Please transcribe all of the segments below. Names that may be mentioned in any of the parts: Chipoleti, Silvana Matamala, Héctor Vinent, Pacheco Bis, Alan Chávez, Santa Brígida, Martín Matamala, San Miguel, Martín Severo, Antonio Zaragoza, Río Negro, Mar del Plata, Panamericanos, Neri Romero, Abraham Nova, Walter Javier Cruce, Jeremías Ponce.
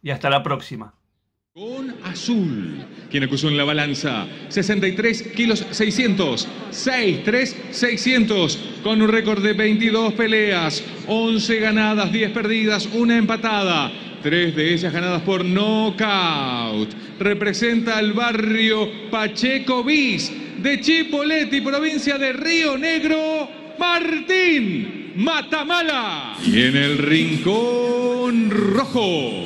Y hasta la próxima. Con Azul, quien acusó en la balanza 63 kilos 600, 6'3", 600, con un récord de 22 peleas, 11 ganadas, 10 perdidas, una empatada, 3 de ellas ganadas por nocaut. Representa al barrio Pacheco Bis de Chipoleti, provincia de Río Negro, Martín Matamala. Y en el rincón rojo,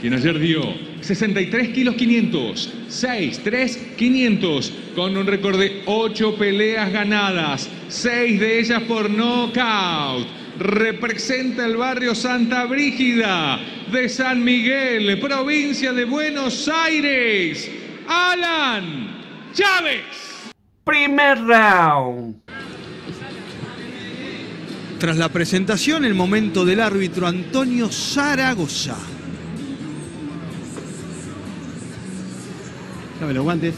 quien ayer dio 63 kilos 500, 6'3", 500, con un récord de 8 peleas ganadas, 6 de ellas por nocaut. Representa el barrio Santa Brígida de San Miguel, provincia de Buenos Aires, Alan Chávez. Primer round. Tras la presentación, el momento del árbitro Antonio Zaragoza. Los guantes.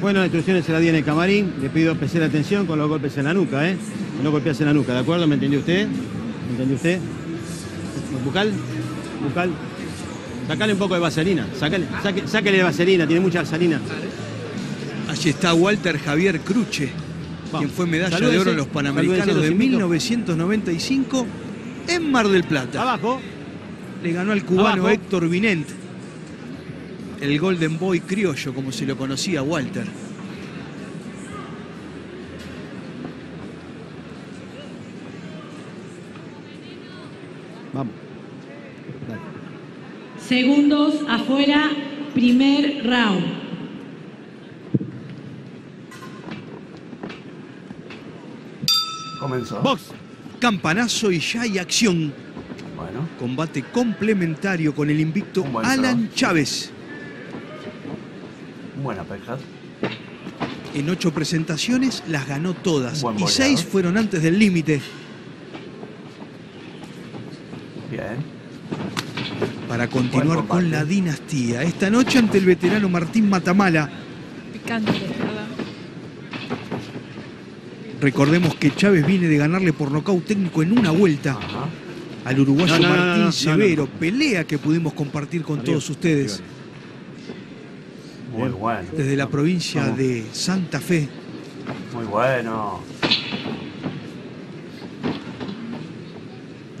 Bueno, las instrucciones se las di en el camarín. Le pido especial atención con los golpes en la nuca, No golpearse en la nuca, ¿de acuerdo? ¿Me entendió usted? ¿Me entendió usted? Bucal, bucal. Sacale un poco de vaselina. Sáquele de vaselina, tiene mucha vaselina. Allí está Walter Javier Cruce, quien fue medalla de oro en los Panamericanos de 1995 en Mar del Plata. Abajo. Le ganó al cubano Héctor Vinent. El Golden Boy criollo, como se lo conocía Walter. Vamos. Dale. Segundos afuera, primer round. Comenzó. Box, campanazo y ya hay acción. Bueno. Combate complementario con el invicto Alan Chávez. Buena pesca. En 8 presentaciones las ganó todas y 6 fueron antes del límite. Bien. Para continuar con la dinastía, esta noche ante el veterano Martín Matamala. Picante, ¿verdad? Recordemos que Chávez viene de ganarle por nocaut técnico en una vuelta. Ajá. Al uruguayo Martín Severo, pelea que pudimos compartir con todos ustedes. Muy bueno. Desde la provincia de Santa Fe. Muy bueno.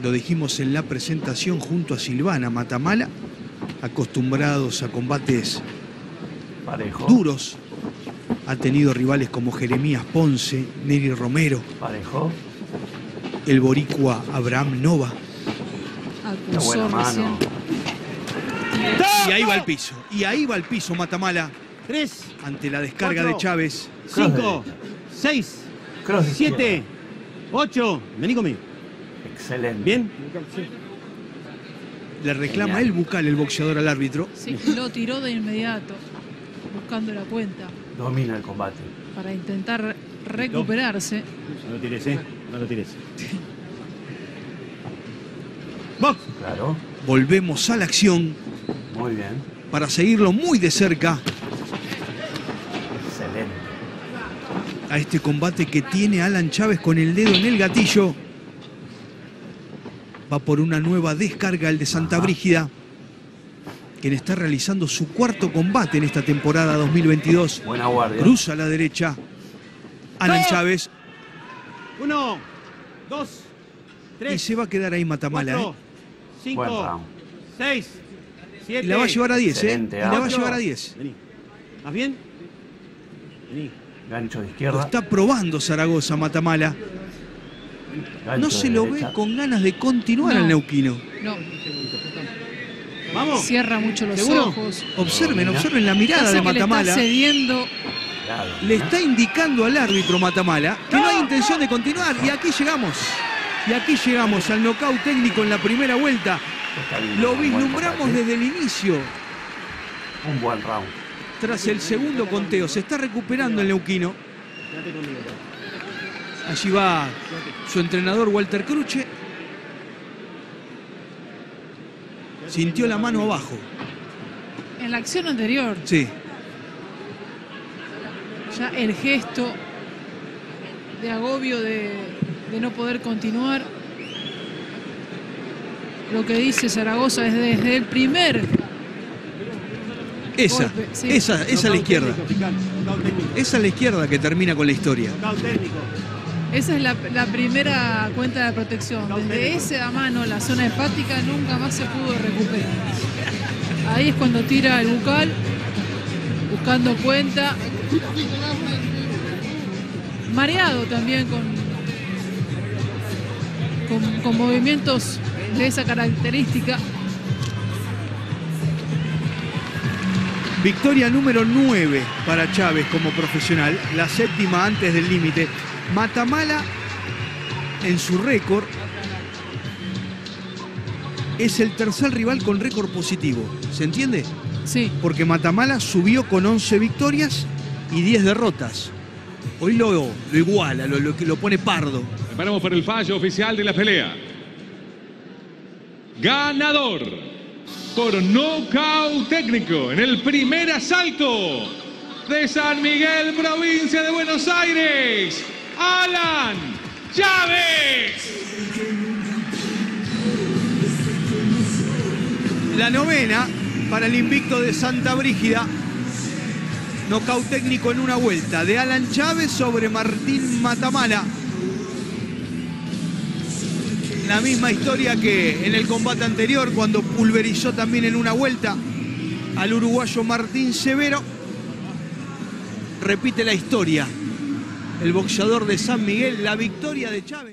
Lo dijimos en la presentación junto a Silvana Matamala, acostumbrados a combates duros. Ha tenido rivales como Jeremías Ponce, Neri Romero. Parejo. El boricua Abraham Nova. Una buena mano. Y ahí va al piso. Y ahí va al piso Matamala. 3. Ante la descarga de Chávez. 5. 6. 7. 8. Vení conmigo. Excelente. ¿Bien? Le reclama el bucal el boxeador al árbitro. Sí, lo tiró de inmediato. Buscando la cuenta. Domina el combate. Para intentar recuperarse. No lo tires, No lo tires. Box. Claro. Volvemos a la acción. Muy bien. Para seguirlo muy de cerca. Excelente. A este combate que tiene Alan Chávez con el dedo en el gatillo. Va por una nueva descarga el de Santa Brígida, quien está realizando su 4º combate en esta temporada 2022. Buena guardia. Cruza a la derecha. Alan Chávez. 1, 2, 3. Y se va a quedar ahí Matamala. 5, 6. 7. Y la va a llevar a 10, excelente, ¿eh? Y la va a llevar a 10. Vení. ¿Más bien? Vení. Gancho de izquierda. Lo está probando Zaragoza, Matamala. Gancho no se lo derecha. Ve con ganas de continuar al neuquino. No. Vamos. Cierra mucho los ojos. Observen la mirada de Matamala. Le está cediendo. Le está indicando al árbitro Matamala que no hay intención de continuar. Y aquí llegamos. Al nocaut técnico en la primera vuelta. Lo vislumbramos desde el inicio. Un buen round. Tras el segundo conteo. Se está recuperando el neuquino. Allí va su entrenador Walter Cruce. Sintió la mano abajo. En la acción anterior. Sí. Ya el gesto de agobio de no poder continuar. Lo que dice Zaragoza es desde el primer. Esa a la izquierda. Esa a la izquierda que termina con la historia. Esa es la primera cuenta de protección. Desde esa mano, la zona hepática, nunca más se pudo recuperar. Ahí es cuando tira el bucal, buscando cuenta. Mareado también con movimientos de esa característica. Victoria número 9 para Chávez como profesional. La séptima antes del límite. Matamala, en su récord, es el tercer rival con récord positivo. ¿Se entiende? Sí. Porque Matamala subió con 11 victorias y 10 derrotas. Hoy lo iguala, lo pone pardo. Preparamos para el fallo oficial de la pelea. Ganador por nocaut técnico en el primer asalto de San Miguel, provincia de Buenos Aires. Alan Chávez. La novena para el invicto de Santa Brígida. Nocaut técnico en una vuelta de Alan Chávez sobre Martín Matamala. La misma historia que en el combate anterior, cuando pulverizó también en una vuelta al uruguayo Martín Severo. Repite la historia. El boxeador de San Miguel, la victoria de Chávez.